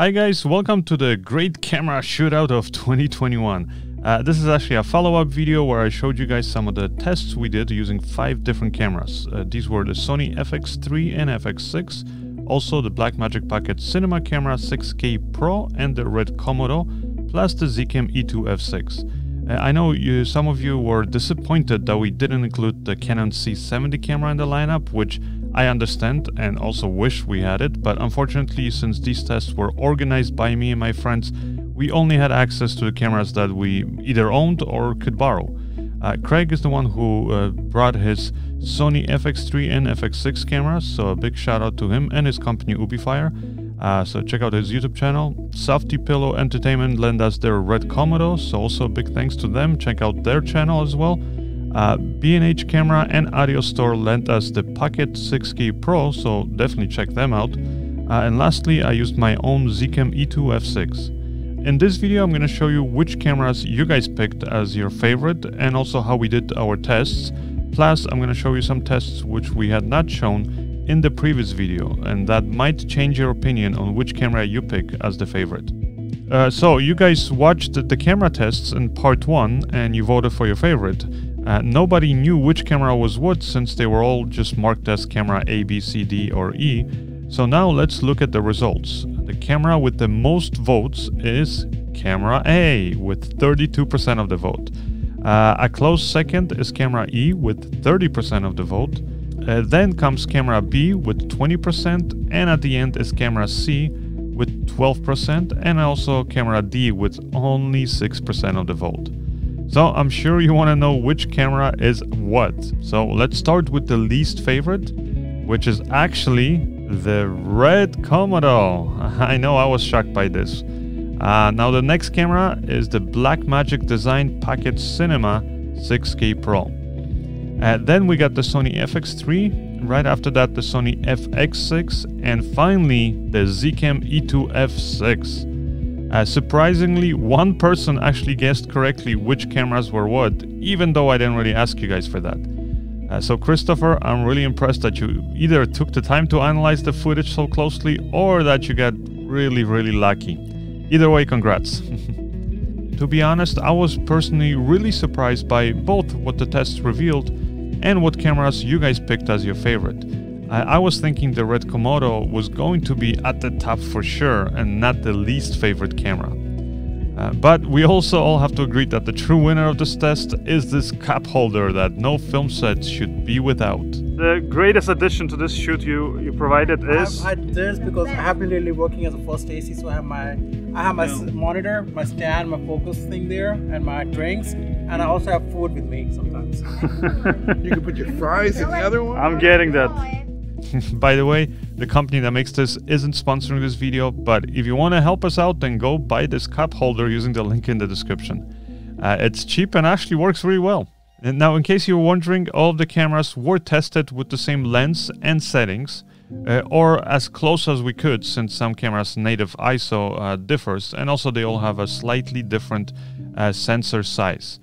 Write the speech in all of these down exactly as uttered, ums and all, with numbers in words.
Hi guys, welcome to the great camera shootout of twenty twenty-one. Uh, this is actually a follow-up video where I showed you guys some of the tests we did using five different cameras. Uh, these were the Sony F X three and F X six, also the Blackmagic Pocket Cinema Camera six K Pro and the Red Komodo, plus the Z Cam E two F six. Uh, I know you, some of you were disappointed that we didn't include the Canon C seventy camera in the lineup, which I understand and also wish we had it, but unfortunately, since these tests were organized by me and my friends, we only had access to the cameras that we either owned or could borrow. Uh, Craig is the one who uh, brought his Sony F X three and F X six cameras, so a big shout out to him and his company UbiFire. Uh, so check out his YouTube channel. Softy Pillow Entertainment lent us their Red Komodo, so also big thanks to them. Check out their channel as well. Uh, B and H Camera and Audio Store lent us the Pocket six K Pro, so definitely check them out. Uh, and lastly, I used my own Z Cam E two F six. In this video, I'm going to show you which cameras you guys picked as your favorite and also how we did our tests. Plus, I'm going to show you some tests which we had not shown in the previous video, and that might change your opinion on which camera you pick as the favorite. Uh, so, you guys watched the camera tests in part one and you voted for your favorite. Uh, nobody knew which camera was what since they were all just marked as camera A, B, C, D or E. So now let's look at the results. The camera with the most votes is camera A with thirty-two percent of the vote. Uh, a close second is camera E with thirty percent of the vote. Uh, then comes camera B with twenty percent, and at the end is camera C with twelve percent, and also camera D with only six percent of the vote. So I'm sure you want to know which camera is what. So let's start with the least favorite, which is actually the Red Komodo. I know, I was shocked by this. Uh, now the next camera is the Blackmagic Design Pocket Cinema six K Pro. Uh, then we got the Sony F X three, right after that the Sony F X six, and finally the Z Cam E two F six. Uh, surprisingly, one person actually guessed correctly which cameras were what, even though I didn't really ask you guys for that. Uh, so Christopher, I'm really impressed that you either took the time to analyze the footage so closely or that you got really, really lucky. Either way, congrats. To be honest, I was personally really surprised by both what the tests revealed and what cameras you guys picked as your favorite. I was thinking the Red Komodo was going to be at the top for sure and not the least favorite camera. Uh, but we also all have to agree that the true winner of this test is this cup holder that no film set should be without. The greatest addition to this shoot you, you provided is... I have this because I have been really working as a first A C, so I have my, I have my yeah. monitor, my stand, my focus thing there, and my drinks. And I also have food with me sometimes. You can put your fries in the other one. I'm getting that. By the way, the company that makes this isn't sponsoring this video, but if you want to help us out, then go buy this cup holder using the link in the description. Uh, it's cheap and actually works really well. And now, in case you were wondering, all of the cameras were tested with the same lens and settings, uh, or as close as we could, since some cameras' native I S O uh, differs, and also they all have a slightly different uh, sensor size.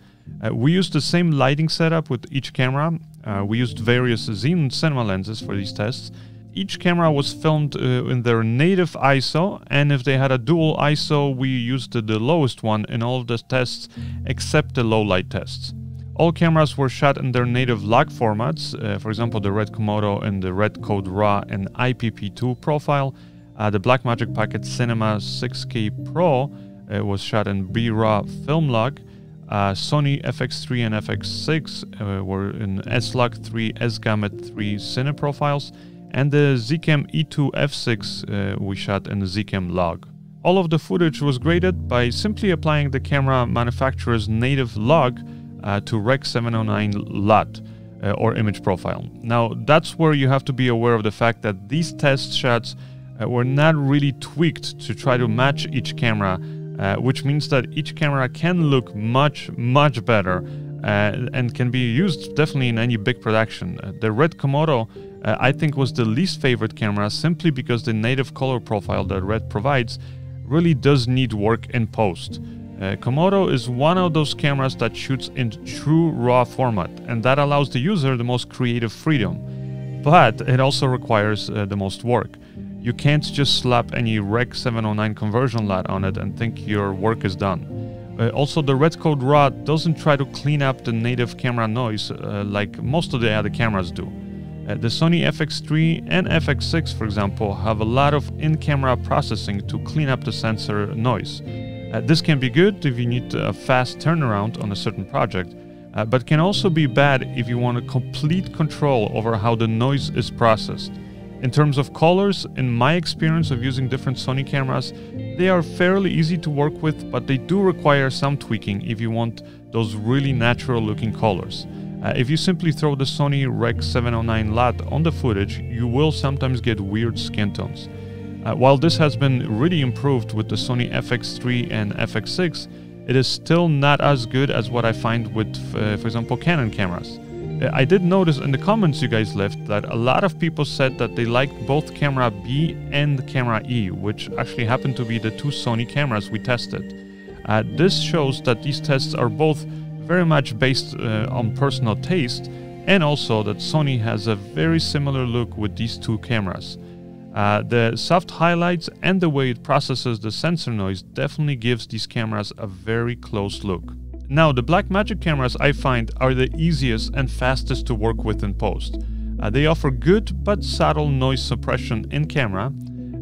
Uh, we used the same lighting setup with each camera. Uh, we used various Zeon Cinema lenses for these tests. Each camera was filmed uh, in their native I S O, and if they had a dual I S O, we used the, the lowest one in all of the tests except the low light tests. All cameras were shot in their native log formats, uh, for example the Red Komodo in the RED Code RAW and I P P two profile, uh, the Blackmagic Pocket Cinema six K Pro uh, was shot in B R A W FilmLog, Uh, Sony F X three and F X six uh, were in S log three, S gamut three Cine profiles, and the Z Cam E two F six uh, we shot in the Z Cam Log. All of the footage was graded by simply applying the camera manufacturer's native log uh, to Rec seven oh nine L O T uh, or image profile. Now that's where you have to be aware of the fact that these test shots uh, were not really tweaked to try to match each camera. Uh, which means that each camera can look much, much better uh, and can be used definitely in any big production. Uh, the Red Komodo, uh, I think, was the least favorite camera simply because the native color profile that Red provides really does need work in post. Uh, Komodo is one of those cameras that shoots in true RAW format, and that allows the user the most creative freedom, but it also requires uh, the most work. You can't just slap any Rec seven oh nine conversion L U T on it and think your work is done. Uh, also, the Red Code RAW doesn't try to clean up the native camera noise uh, like most of the other cameras do. Uh, the Sony F X three and F X six, for example, have a lot of in-camera processing to clean up the sensor noise. Uh, this can be good if you need a fast turnaround on a certain project, uh, but can also be bad if you want a complete control over how the noise is processed. In terms of colors, in my experience of using different Sony cameras, they are fairly easy to work with, but they do require some tweaking if you want those really natural-looking colors. Uh, if you simply throw the Sony Rec seven oh nine L U T on the footage, you will sometimes get weird skin tones. Uh, while this has been really improved with the Sony F X three and F X six, it is still not as good as what I find with, uh, for example, Canon cameras. Uh, I did notice in the comments you guys left that a lot of people said that they liked both camera B and camera E, which actually happened to be the two Sony cameras we tested. Uh, this shows that these tests are both very much based uh, on personal taste, and also that Sony has a very similar look with these two cameras. Uh, the soft highlights and the way it processes the sensor noise definitely gives these cameras a very close look. Now, the Blackmagic cameras, I find, are the easiest and fastest to work with in post. Uh, they offer good but subtle noise suppression in camera,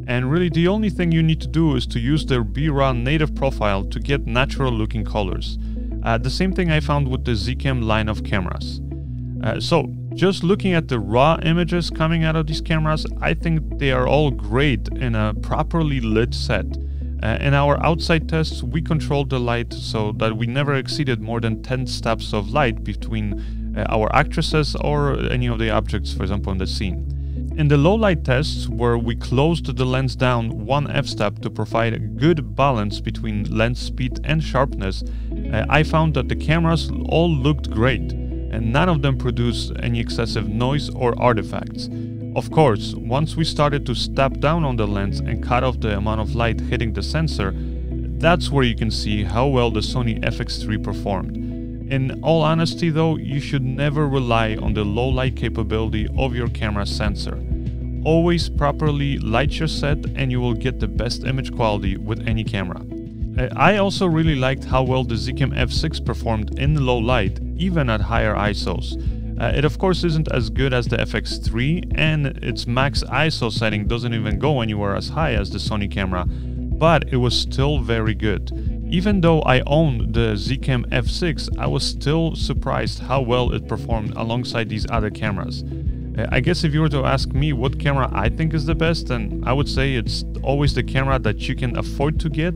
and really the only thing you need to do is to use their B RAW native profile to get natural looking colors. Uh, the same thing I found with the Z Cam line of cameras. Uh, so, just looking at the raw images coming out of these cameras, I think they are all great in a properly lit set. Uh, in our outside tests, we controlled the light so that we never exceeded more than ten stops of light between uh, our actresses or any of the objects, for example, in the scene. In the low light tests, where we closed the lens down one f-stop to provide a good balance between lens speed and sharpness, uh, I found that the cameras all looked great, and none of them produced any excessive noise or artifacts. Of course, once we started to step down on the lens and cut off the amount of light hitting the sensor, that's where you can see how well the Sony F X three performed. In all honesty though, you should never rely on the low light capability of your camera sensor. Always properly light your set and you will get the best image quality with any camera. I also really liked how well the Z Cam F six performed in low light, even at higher I S Os. Uh, it of course isn't as good as the F X three and its max I S O setting doesn't even go anywhere as high as the Sony camera, but it was still very good. Even though I owned the Z Cam F six, I was still surprised how well it performed alongside these other cameras. I guess if you were to ask me what camera I think is the best, then I would say it's always the camera that you can afford to get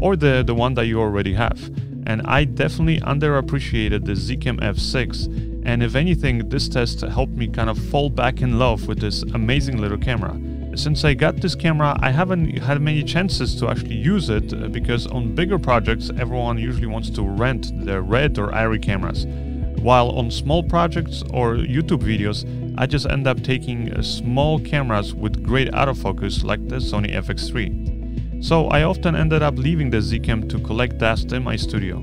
or the, the one that you already have. And I definitely underappreciated the Z Cam F six, and if anything, this test helped me kind of fall back in love with this amazing little camera. Since I got this camera, I haven't had many chances to actually use it, because on bigger projects, everyone usually wants to rent their RED or ARRI cameras. While on small projects or YouTube videos, I just end up taking small cameras with great autofocus like the Sony F X three. So I often ended up leaving the Z Cam to collect dust in my studio.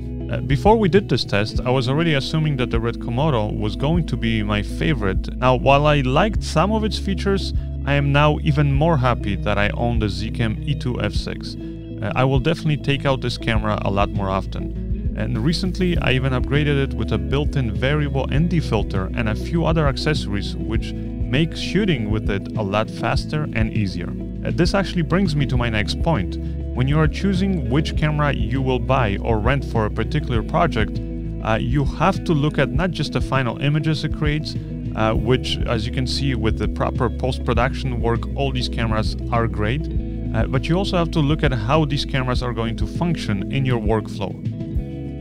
Before we did this test, I was already assuming that the Red Komodo was going to be my favorite. Now, while I liked some of its features, I am now even more happy that I own the Z Cam E two F six. Uh, I will definitely take out this camera a lot more often. And recently I even upgraded it with a built-in variable N D filter and a few other accessories which make shooting with it a lot faster and easier. Uh, this actually brings me to my next point. When you are choosing which camera you will buy or rent for a particular project, uh, you have to look at not just the final images it creates, Uh, which, as you can see, with the proper post-production work, all these cameras are great. Uh, but you also have to look at how these cameras are going to function in your workflow.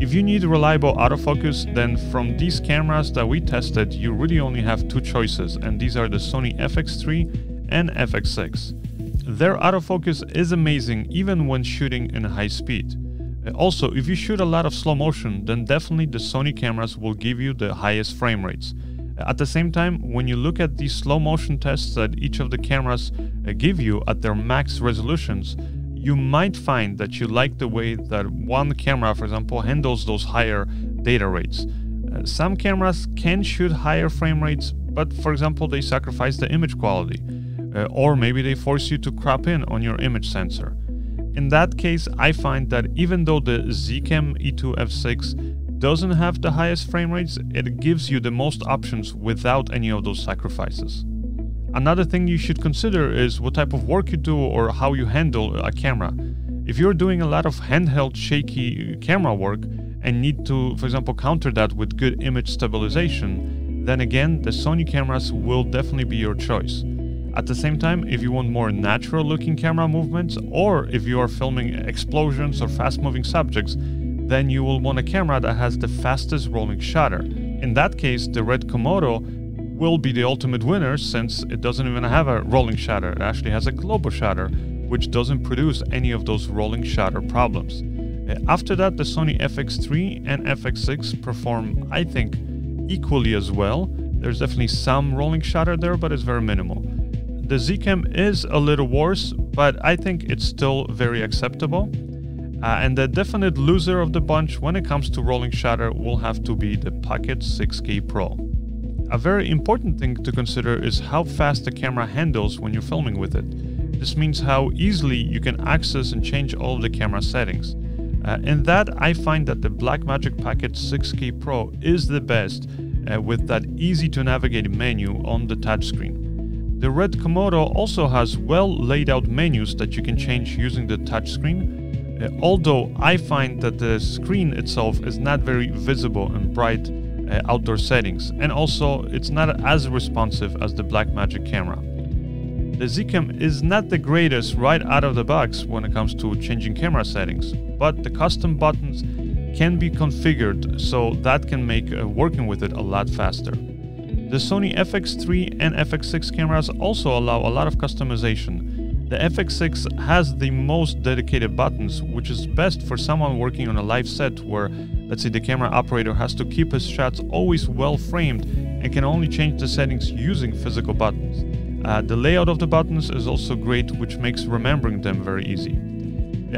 If you need reliable autofocus, then from these cameras that we tested, you really only have two choices, and these are the Sony F X three and F X six. Their autofocus is amazing, even when shooting in high speed. Uh, also, if you shoot a lot of slow motion, then definitely the Sony cameras will give you the highest frame rates. At the same time, when you look at these slow motion tests that each of the cameras give you at their max resolutions, you might find that you like the way that one camera, for example, handles those higher data rates. Uh, some cameras can shoot higher frame rates, but for example, they sacrifice the image quality. uh, or maybe they force you to crop in on your image sensor. In that case, I find that even though the Z Cam E two F six doesn't have the highest frame rates, it gives you the most options without any of those sacrifices. Another thing you should consider is what type of work you do or how you handle a camera. If you're doing a lot of handheld shaky camera work and need to, for example, counter that with good image stabilization, then again, the Sony cameras will definitely be your choice. At the same time, if you want more natural looking camera movements, or if you are filming explosions or fast moving subjects, then you will want a camera that has the fastest rolling shutter. In that case, the Red Komodo will be the ultimate winner, since it doesn't even have a rolling shutter. It actually has a global shutter, which doesn't produce any of those rolling shutter problems. After that, the Sony F X three and F X six perform, I think, equally as well. There's definitely some rolling shutter there, but it's very minimal. The Z Cam is a little worse, but I think it's still very acceptable. Uh, and the definite loser of the bunch when it comes to rolling shutter will have to be the Pocket six K Pro. A very important thing to consider is how fast the camera handles when you're filming with it. This means how easily you can access and change all of the camera settings. Uh, in that, I find that the Blackmagic Pocket six K Pro is the best, uh, with that easy to navigate menu on the touchscreen. The Red Komodo also has well laid out menus that you can change using the touchscreen, uh, although I find that the screen itself is not very visible in bright uh, outdoor settings, and also it's not as responsive as the Blackmagic camera. The Z Cam is not the greatest right out of the box when it comes to changing camera settings, but the custom buttons can be configured, so that can make uh, working with it a lot faster. The Sony F X three and F X six cameras also allow a lot of customization. The F X six has the most dedicated buttons, which is best for someone working on a live set where, let's say, the camera operator has to keep his shots always well framed and can only change the settings using physical buttons. Uh, the layout of the buttons is also great, which makes remembering them very easy.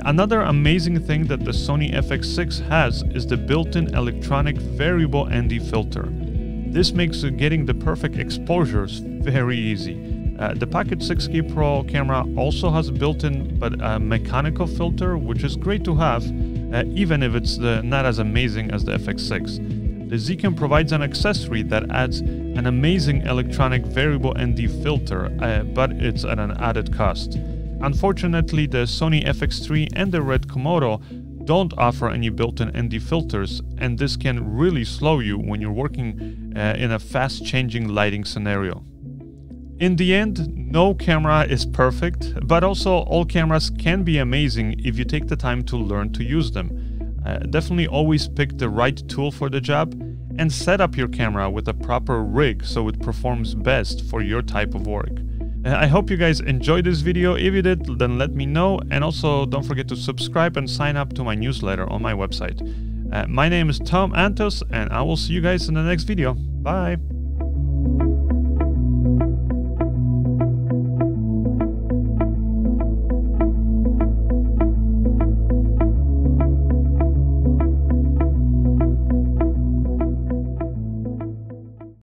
Another amazing thing that the Sony F X six has is the built-in electronic variable N D filter. This makes getting the perfect exposures very easy. Uh, the Pocket six K Pro camera also has built-in but a mechanical filter, which is great to have, uh, even if it's the, not as amazing as the F X six. The Z Cam provides an accessory that adds an amazing electronic variable N D filter, uh, but it's at an added cost. Unfortunately, the Sony F X three and the Red Komodo don't offer any built-in N D filters, and this can really slow you when you're working uh, in a fast-changing lighting scenario. In the end, no camera is perfect, but also all cameras can be amazing if you take the time to learn to use them. Uh, definitely always pick the right tool for the job and set up your camera with a proper rig so it performs best for your type of work. I hope you guys enjoyed this video. If you did, then let me know, and also don't forget to subscribe and sign up to my newsletter on my website. Uh, my name is Tom Antos, and I will see you guys in the next video. Bye!